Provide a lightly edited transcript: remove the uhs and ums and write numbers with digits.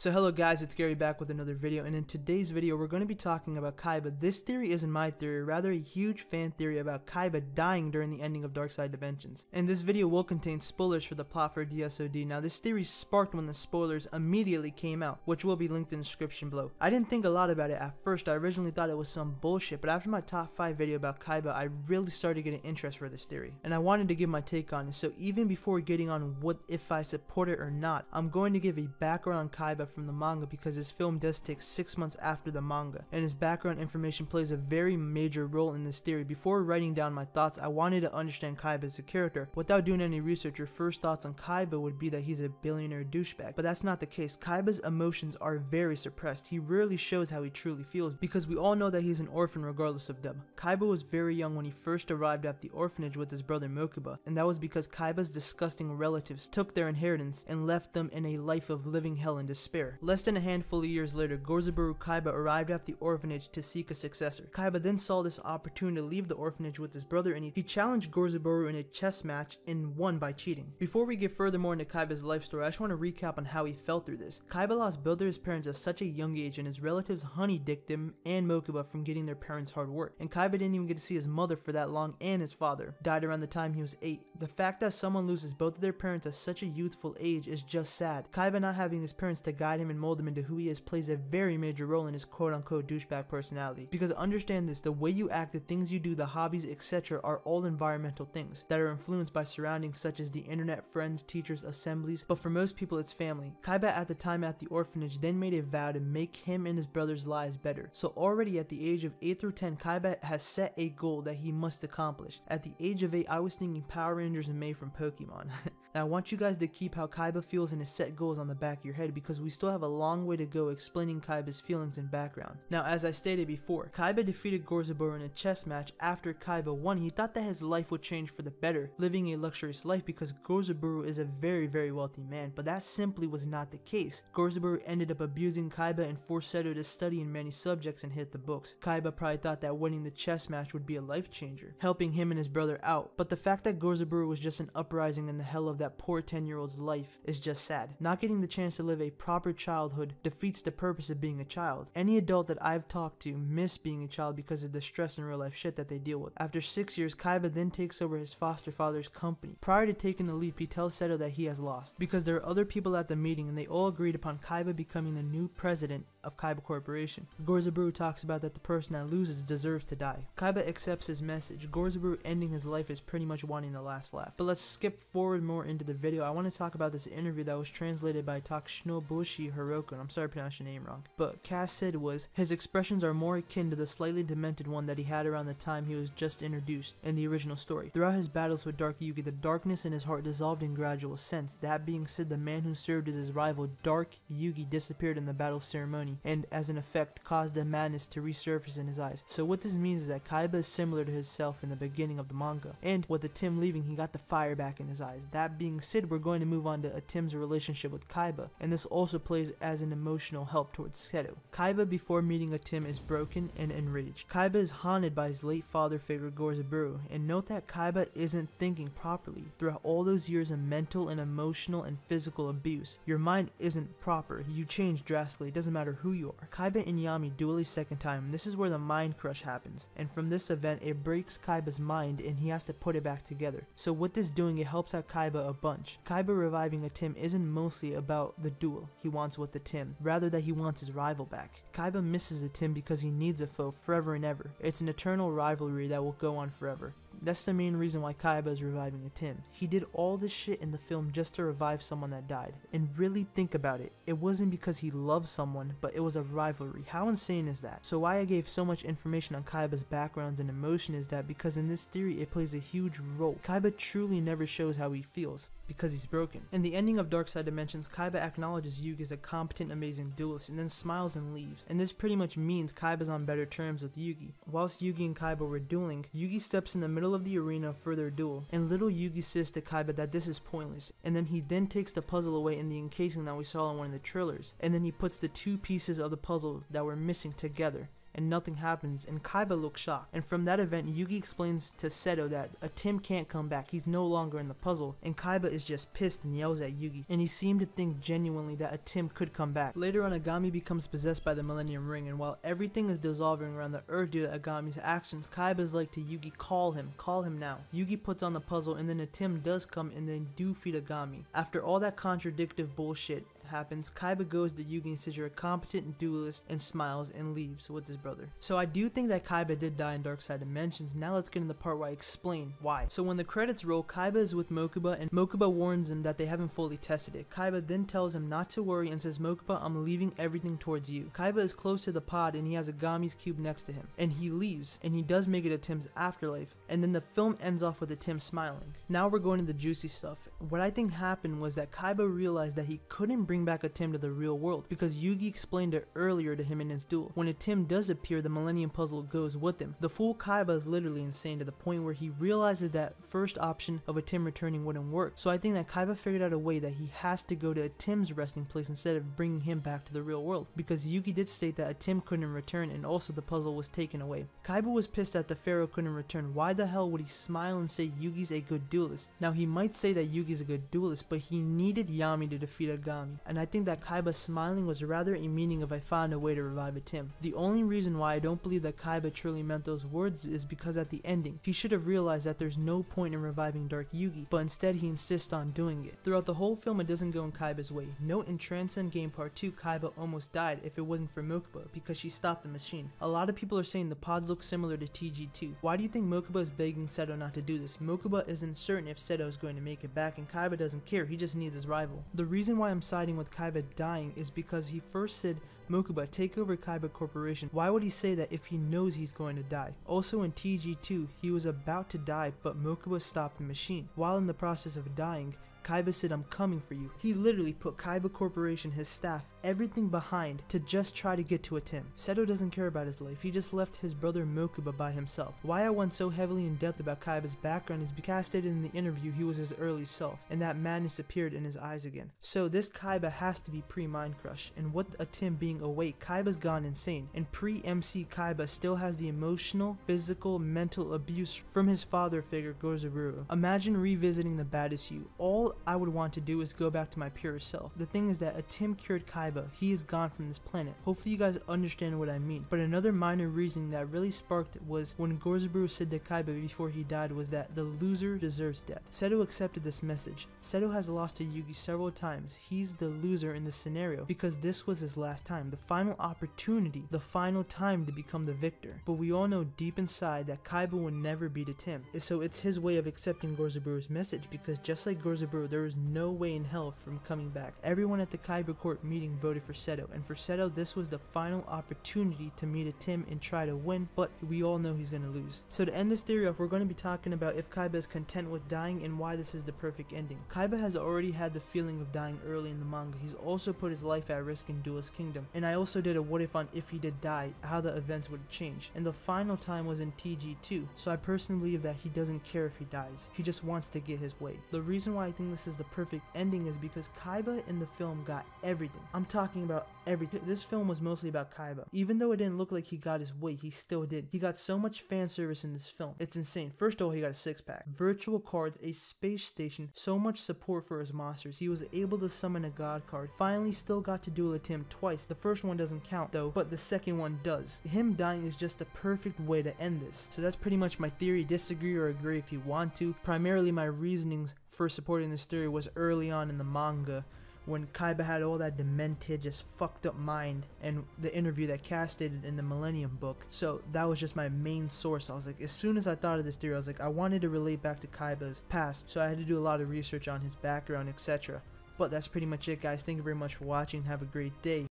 So hello guys, it's Gary back with another video, and in today's video we're going to be talking about Kaiba. This theory isn't my theory, rather a huge fan theory about Kaiba dying during the ending of Dark Side Dimensions. And this video will contain spoilers for the plot for DSOD. Now this theory sparked when the spoilers immediately came out, which will be linked in the description below. I didn't think a lot about it at first, I originally thought it was some bullshit, but after my top 5 video about Kaiba, I really started getting interest for this theory. And I wanted to give my take on it, so even before getting on what if I support it or not, I'm going to give a background on Kaiba from the manga, because this film does take 6 months after the manga, and his background information plays a very major role in this theory. Before writing down my thoughts, I wanted to understand Kaiba as a character. Without doing any research, your first thoughts on Kaiba would be that he's a billionaire douchebag, but that's not the case. Kaiba's emotions are very suppressed. He rarely shows how he truly feels, because we all know that he's an orphan regardless of dub. Kaiba was very young when he first arrived at the orphanage with his brother Mokuba, and that was because Kaiba's disgusting relatives took their inheritance and left them in a life of living hell and despair. Less than a handful of years later, Gozaburo Kaiba arrived at the orphanage to seek a successor. Kaiba then saw this opportunity to leave the orphanage with his brother, and he challenged Gozaburo in a chess match and won by cheating. Before we get further more into Kaiba's life story, I just want to recap on how he felt through this. Kaiba lost both of his parents at such a young age, and his relatives honey-dicked him and Mokuba from getting their parents' hard work. And Kaiba didn't even get to see his mother for that long, and his father died around the time he was 8. The fact that someone loses both of their parents at such a youthful age is just sad. Kaiba not having his parents to guide him and mold him into who he is plays a very major role in his quote-unquote douchebag personality. Because understand this, the way you act, the things you do, the hobbies, etc. are all environmental things that are influenced by surroundings such as the internet, friends, teachers, assemblies, but for most people it's family. Kaiba at the time at the orphanage then made a vow to make him and his brother's lives better. So already at the age of 8 through 10, Kaiba has set a goal that he must accomplish. At the age of 8, I was thinking Power Rangers and May from Pokemon. Now I want you guys to keep how Kaiba feels and his set goals on the back of your head, because we still have a long way to go explaining Kaiba's feelings and background. Now as I stated before, Kaiba defeated Gozaburo in a chess match. After Kaiba won, he thought that his life would change for the better, living a luxurious life, because Gozaburo is a very wealthy man, but that simply was not the case. Gozaburo ended up abusing Kaiba and forced Seto to study in many subjects and hit the books. Kaiba probably thought that winning the chess match would be a life changer, helping him and his brother out, but the fact that Gozaburo was just an uprising in the hell of that poor 10-year-old's life is just sad. Not getting the chance to live a proper childhood defeats the purpose of being a child. Any adult that I've talked to miss being a child because of the stress and real life shit that they deal with. After 6 years, Kaiba then takes over his foster father's company. Prior to taking the leap, he tells Seto that he has lost, because there are other people at the meeting and they all agreed upon Kaiba becoming the new president of Kaiba Corporation. Gozaburo talks about that the person that loses deserves to die. Kaiba accepts his message. Gozaburo ending his life is pretty much wanting the last laugh. But let's skip forward more into the video. I want to talk about this interview that was translated by Takshnobushi Hiroko, and I'm sorry I pronounced your name wrong, but Cass said was, his expressions are more akin to the slightly demented one that he had around the time he was just introduced in the original story. Throughout his battles with Dark Yugi, the darkness in his heart dissolved in gradual sense. That being said, the man who served as his rival, Dark Yugi, disappeared in the battle ceremony, and as an effect, caused the madness to resurface in his eyes. So what this means is that Kaiba is similar to himself in the beginning of the manga, and with Atem leaving, he got the fire back in his eyes. That being said, we're going to move on to Atem's relationship with Kaiba, and this also plays as an emotional help towards Seto. Kaiba before meeting Atem is broken and enraged. Kaiba is haunted by his late father figure Gozaburo, and note that Kaiba isn't thinking properly. Throughout all those years of mental and emotional and physical abuse, your mind isn't proper. You change drastically, it doesn't matter who you are. Kaiba and Yami duel a second time, and this is where the mind crush happens, and from this event it breaks Kaiba's mind and he has to put it back together. So with this doing, it helps out Kaiba a bunch. Kaiba reviving Atem isn't mostly about the duel he wants with Atem, rather that he wants his rival back. Kaiba misses Atem because he needs a foe forever and ever. It's an eternal rivalry that will go on forever. That's the main reason why Kaiba is reviving Atem. He did all this shit in the film just to revive someone that died. And really think about it, it wasn't because he loved someone, but it was a rivalry. How insane is that? So why I gave so much information on Kaiba's backgrounds and emotion is that because in this theory it plays a huge role. Kaiba truly never shows how he feels, because he's broken. In the ending of Dark Side Dimensions, Kaiba acknowledges Yugi as a competent, amazing duelist, and then smiles and leaves. And this pretty much means Kaiba's on better terms with Yugi. Whilst Yugi and Kaiba were dueling, Yugi steps in the middle of the arena for their duel, and little Yugi says to Kaiba that this is pointless, and then he then takes the puzzle away in the encasing that we saw in one of the trailers, and then he puts the two pieces of the puzzle that were missing together. and nothing happens, and Kaiba looks shocked. And from that event, Yugi explains to Seto that Atem can't come back, he's no longer in the puzzle, and Kaiba is just pissed and yells at Yugi, and he seemed to think genuinely that Atem could come back. Later on, Aigami becomes possessed by the Millennium Ring, and while everything is dissolving around the earth due to Agami's actions, Kaiba's like to Yugi, call him now. Yugi puts on the puzzle, and then Atem does come and they do feed Aigami. After all that contradictive bullshit happens, Kaiba goes to Yugi and says you're a competent duelist, and smiles and leaves with his brother. So I do think that Kaiba did die in Dark Side Dimensions. Now let's get into the part where I explain why. So when the credits roll, Kaiba is with Mokuba, and Mokuba warns him that they haven't fully tested it. Kaiba then tells him not to worry and says, Mokuba, I'm leaving everything towards you. Kaiba is close to the pod and he has Agami's cube next to him, and he leaves, and he does make it Atem's afterlife, and then the film ends off with Atem smiling. Now we're going to the juicy stuff. What I think happened was that Kaiba realized that he couldn't bring back Atem to the real world because Yugi explained it earlier to him in his duel. When Atem does appear, the Millennium Puzzle goes with him. The fool Kaiba is literally insane to the point where he realizes that first option of Atem returning wouldn't work. So I think that Kaiba figured out a way that he has to go to Atem's resting place instead of bringing him back to the real world, because Yugi did state that Atem couldn't return, and also the puzzle was taken away. Kaiba was pissed that the Pharaoh couldn't return. Why the hell would he smile and say Yugi's a good duelist? Now he might say that Yugi's a good duelist, but he needed Yami to defeat Aigami, and I think that Kaiba smiling was rather a meaning of I found a way to revive Atem. The only reason why I don't believe that Kaiba truly meant those words is because at the ending, he should have realized that there's no point in reviving Dark Yugi, but instead he insists on doing it. Throughout the whole film, it doesn't go in Kaiba's way. Note in Transcend Game Part 2, Kaiba almost died if it wasn't for Mokuba, because she stopped the machine. A lot of people are saying the pods look similar to TG2. Why do you think Mokuba is begging Seto not to do this? Mokuba isn't certain if Seto is going to make it back, and Kaiba doesn't care, he just needs his rival. The reason why I'm siding with Kaiba dying is because he first said, Mokuba, take over Kaiba Corporation. Why would he say that if he knows he's going to die? Also in TG2, he was about to die, but Mokuba stopped the machine. While in the process of dying, Kaiba said, I'm coming for you. He literally put Kaiba Corporation, his staff, everything behind to just try to get to Atem. Seto doesn't care about his life, he just left his brother Mokuba by himself. Why I went so heavily in depth about Kaiba's background is because I stated in the interview he was his early self, and that madness appeared in his eyes again. So this Kaiba has to be pre-Mind Crush, and with Atem being awake, Kaiba's gone insane, and pre-MC Kaiba still has the emotional, physical, mental abuse from his father figure Gozaburo. Imagine revisiting the baddest you. All I would want to do is go back to my pure self. The thing is that Atem cured Kaiba, he is gone from this planet. Hopefully you guys understand what I mean. But another minor reason that really sparked it was when Gozaburo said to Kaiba before he died was that the loser deserves death. Seto accepted this message. Seto has lost to Yugi several times, he's the loser in this scenario because this was his last time, the final opportunity, the final time to become the victor. But we all know deep inside that Kaiba will never beat Atem, so it's his way of accepting Gozaburo's message, because just like Gozaburo, there is no way in hell from coming back. Everyone at the Kaiba Court meeting voted for Seto, and for Seto this was the final opportunity to meet Atem and try to win, but we all know he's going to lose. So to end this theory off, we're going to be talking about if Kaiba is content with dying and why this is the perfect ending. Kaiba has already had the feeling of dying early in the manga, he's also put his life at risk in Duelist Kingdom, and I also did a what if on if he did die, how the events would change, and the final time was in TG2, so I personally believe that he doesn't care if he dies, he just wants to get his way. The reason why I think this is the perfect ending is because Kaiba in the film got everything. I'm talking about everything. This film was mostly about Kaiba. Even though it didn't look like he got his way, he still did. He got so much fan service in this film. It's insane. First of all, he got a 6-pack, virtual cards, a space station, so much support for his monsters. He was able to summon a god card. Finally, still got to duel Atem twice. The first one doesn't count though, but the second one does. Him dying is just the perfect way to end this. So that's pretty much my theory. Disagree or agree if you want to. Primarily my reasonings for supporting this theory was early on in the manga, when Kaiba had all that demented, just fucked up mind, and the interview that Cass did in the Millennium book. So that was just my main source. I was like, as soon as I thought of this theory, I was like, I wanted to relate back to Kaiba's past, so I had to do a lot of research on his background, etc. But that's pretty much it, guys. Thank you very much for watching. Have a great day.